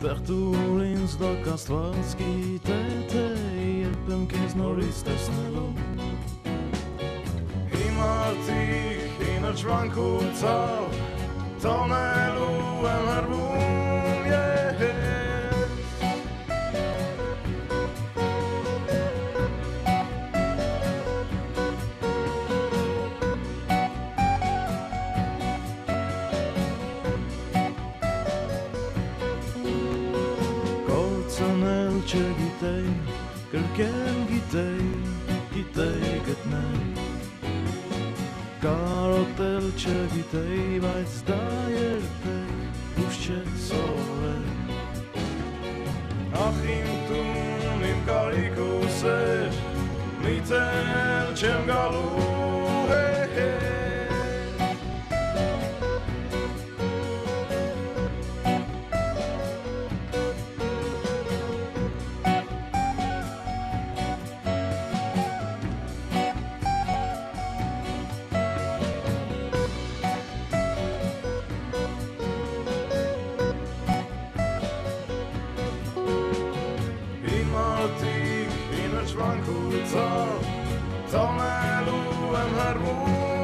Tertulians do kastvarski tete jebem kez noriste snelo. Imartih in a čvanku cav, tonelujem harbun je. Gitej, kërken gitej, gitej këtë nej Karotel që gitej, vajt zda jertej, pushqet sore Achim tunim kariku sesh, mitel që mga luhe Franco, Tom, Tom, Elu, and Harmon.